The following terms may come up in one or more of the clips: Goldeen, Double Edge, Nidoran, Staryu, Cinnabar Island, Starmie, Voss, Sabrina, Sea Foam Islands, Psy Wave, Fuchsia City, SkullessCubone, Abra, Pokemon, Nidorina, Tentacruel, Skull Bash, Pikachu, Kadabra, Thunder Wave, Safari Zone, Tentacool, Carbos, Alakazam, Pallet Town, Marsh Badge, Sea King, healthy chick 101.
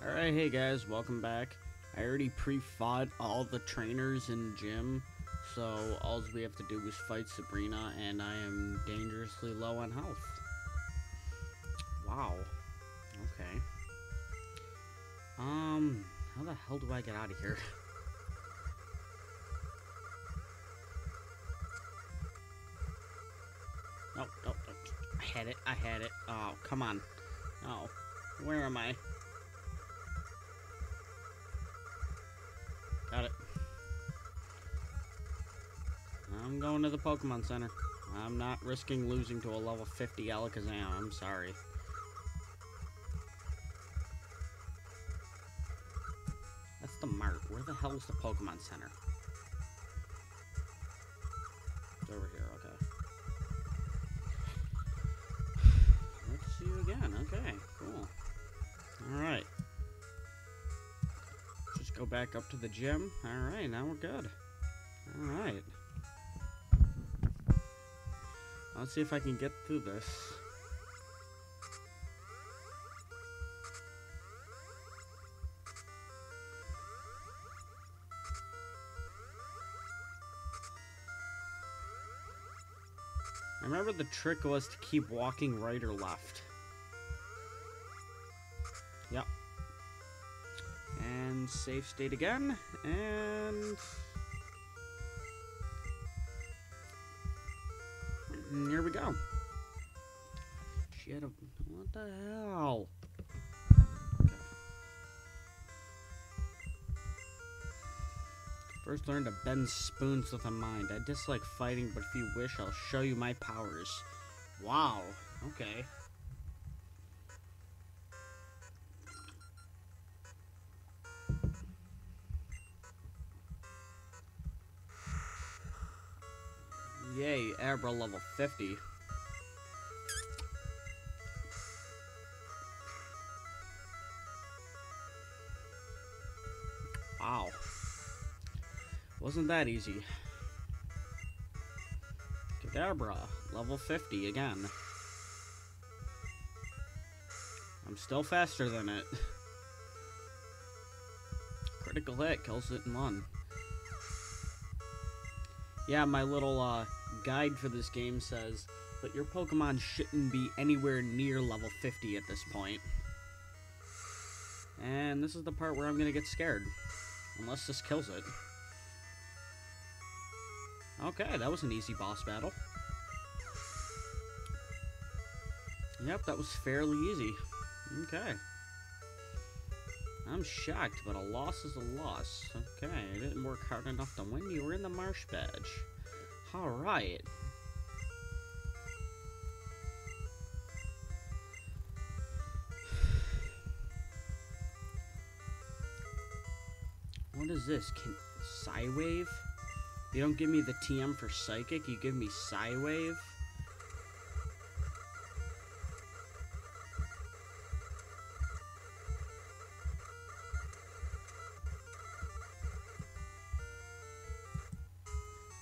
Alright, hey guys, welcome back. I already pre-fought all the trainers in gym, so all we have to do is fight Sabrina, and I am dangerously low on health. Wow. Okay. How the hell do I get out of here? Nope, nope, nope. I had it. Oh, come on. Oh, where am I? Got it. I'm going to the Pokemon Center. I'm not risking losing to a level 50 Alakazam. I'm sorry. That's the mart. Where the hell is the Pokemon Center? It's over here. Okay. Let's see you again. Okay. Cool. All right. Go back up to the gym. Alright, now we're good. Alright. Let's see if I can get through this. I remember the trick was to keep walking right or left. Yep. And save state again, and here we go. Shit, what the hell? Okay. First learn to bend spoons with a mind. I dislike fighting, but if you wish, I'll show you my powers. Wow, okay. Yay, Abra level 50. Wow. Wasn't that easy. Kadabra, level 50 again. I'm still faster than it. Critical hit, kills it in one. Yeah, my little, guide for this game says that your Pokemon shouldn't be anywhere near level 50 at this point. And this is the part where I'm gonna get scared. Unless this kills it. Okay, that was an easy boss battle. Yep, that was fairly easy. Okay. I'm shocked, but a loss is a loss. Okay, I didn't work hard enough to win. You were in the Marsh Badge. Alright. What is this? Psy Wave? You don't give me the TM for Psychic, you give me Psy Wave?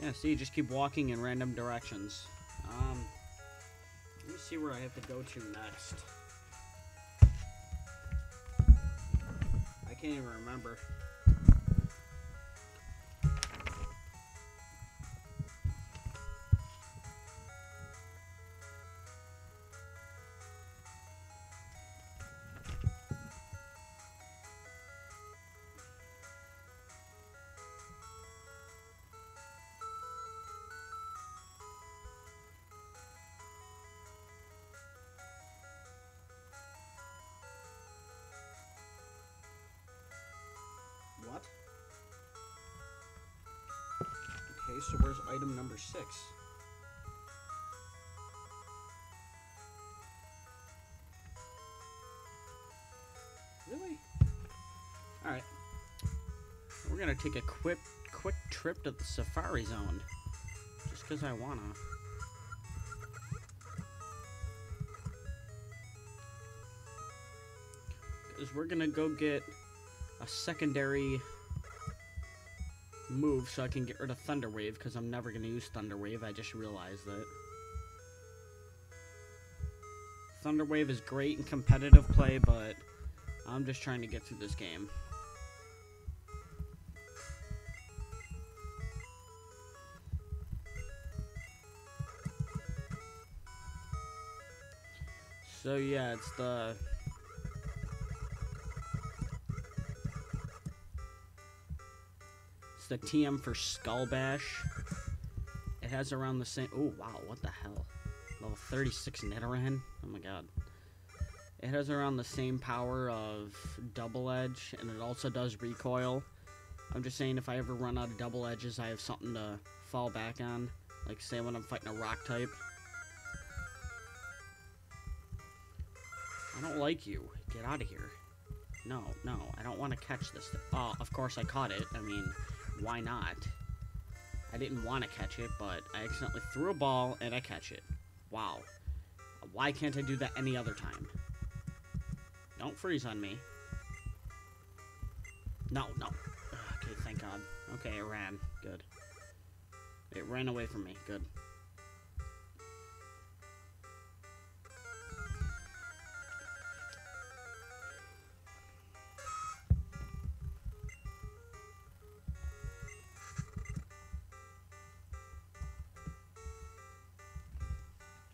Yeah, see, you just keep walking in random directions. Let me see where I have to go to next. I can't even remember. What? Okay, so where's item number 6? Really? Alright. We're gonna take a quick trip to the Safari Zone. Just because I wanna. Because we're gonna go get a secondary move so I can get rid of Thunder Wave, because I'm never going to use Thunder Wave. I just realized that. Thunder Wave is great in competitive play, but I'm just trying to get through this game. So yeah, it's the... It's the TM for Skull Bash. It has around the same... Oh, wow, what the hell? Level 36 Nidoran? Oh my god. It has around the same power of Double Edge, and it also does recoil. I'm just saying, if I ever run out of Double Edges, I have something to fall back on. Like, say when I'm fighting a rock type. I don't like you. Get out of here. No, no, I don't want to catch this thing. Oh, of course I caught it. I mean, why not? I didn't want to catch it, but I accidentally threw a ball, and I catch it. Wow. Why can't I do that any other time? Don't freeze on me. No, no. Okay, thank God. Okay, it ran. Good. It ran away from me. Good.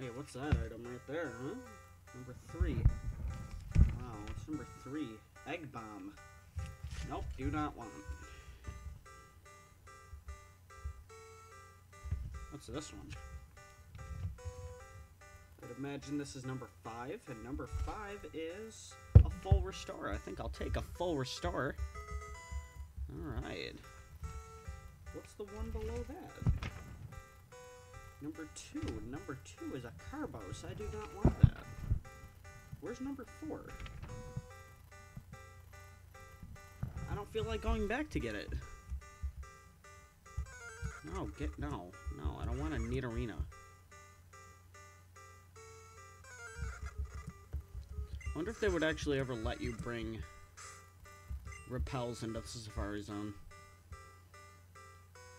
Wait, what's that item right there, huh? Number 3. Wow, what's number 3? Egg bomb. Nope, do not want. What's this one? I'd imagine this is number 5, and number 5 is a full restore. I think I'll take a full restore. Alright. What's the one below that? Number 2. Number 2 is a Carbos. I do not want that. Where's number 4? I don't feel like going back to get it. No, get... No. No, I don't want a Nidorina. I wonder if they would actually ever let you bring repels into the Safari Zone.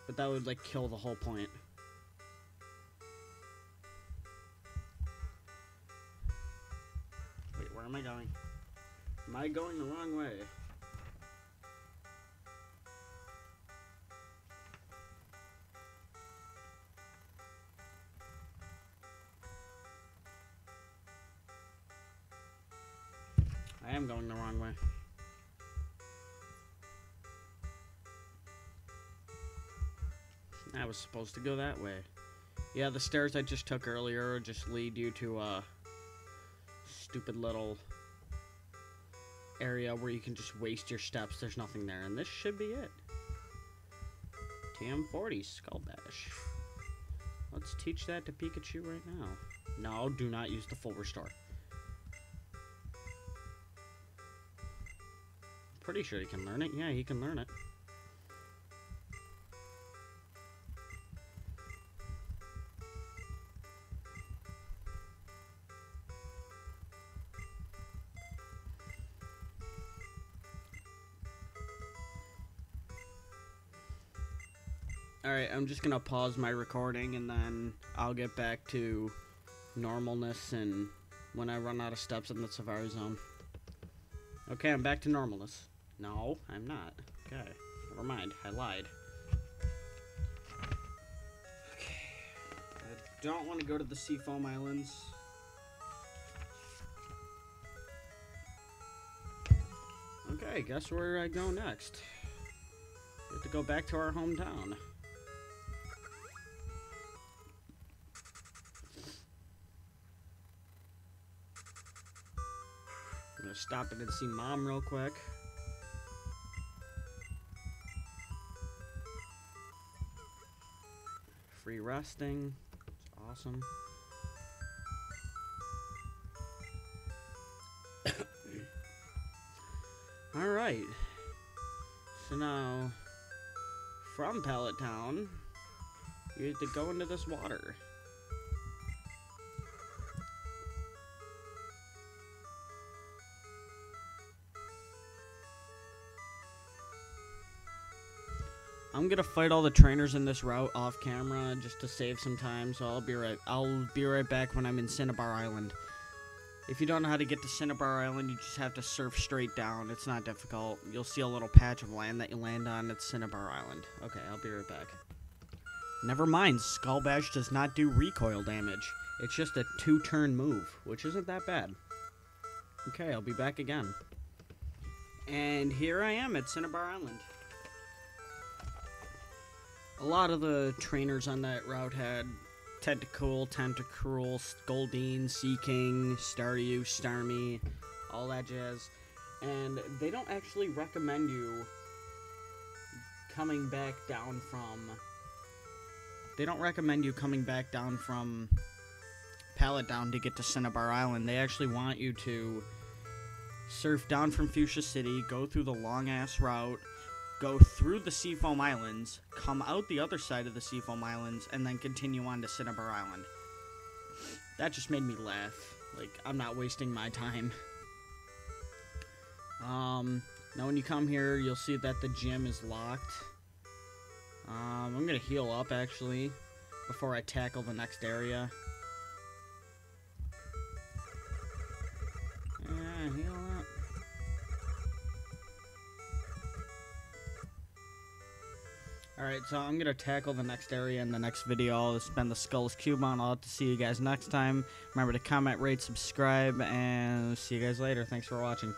But that would, like, kill the whole point. Am I going? Am I going the wrong way? I am going the wrong way. I was supposed to go that way. Yeah, the stairs I just took earlier just lead you to, stupid little area where you can just waste your steps. There's nothing there, and this should be it. TM40 Skull Bash. Let's teach that to Pikachu right now. No, do not use the full restore. Pretty sure he can learn it. Yeah, he can learn it. Alright, I'm just gonna pause my recording and then I'll get back to normalness and when I run out of steps in the Safari Zone. Okay, I'm back to normalness. No, I'm not. Okay, never mind. I lied. Okay, I don't want to go to the Sea Foam Islands. Okay, guess where I go next. We have to go back to our hometown. Stop in and see Mom real quick. Free resting. It's awesome. Alright. So now, from Pallet Town, you have to go into this water. I'm gonna fight all the trainers in this route off camera just to save some time, so I'll be right back when I'm in Cinnabar Island. If you don't know how to get to Cinnabar Island, you just have to surf straight down. It's not difficult. You'll see a little patch of land that you land on. It's Cinnabar Island. Okay, I'll be right back. Never mind, Skull Bash does not do recoil damage. It's just a two-turn move, which isn't that bad. Okay, I'll be back again. And here I am at Cinnabar Island. A lot of the trainers on that route had Tentacool, Tentacruel, Goldeen, Sea King, Staryu, Starmie, all that jazz. And they don't actually recommend you coming back down from... They don't recommend you coming back down from Pallet Town to get to Cinnabar Island. They actually want you to surf down from Fuchsia City, go through the long-ass route, go through the Sea Foam Islands, come out the other side of the Sea Foam Islands, and then continue on to Cinnabar Island. That just made me laugh. Like, I'm not wasting my time. Now when you come here, you'll see that the gym is locked. I'm gonna heal up, actually, before I tackle the next area. Yeah, heal up. Alright, so I'm going to tackle the next area in the next video. This has been the SkullessCubone. I'll have to see you guys next time. Remember to comment, rate, subscribe, and see you guys later. Thanks for watching.